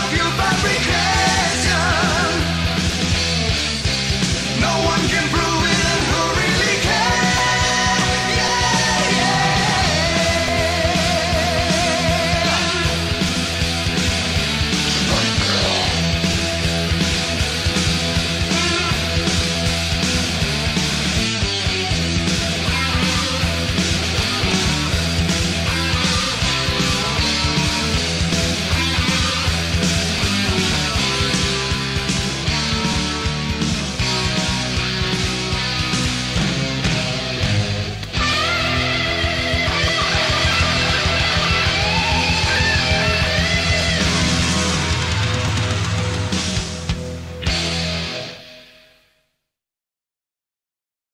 love you.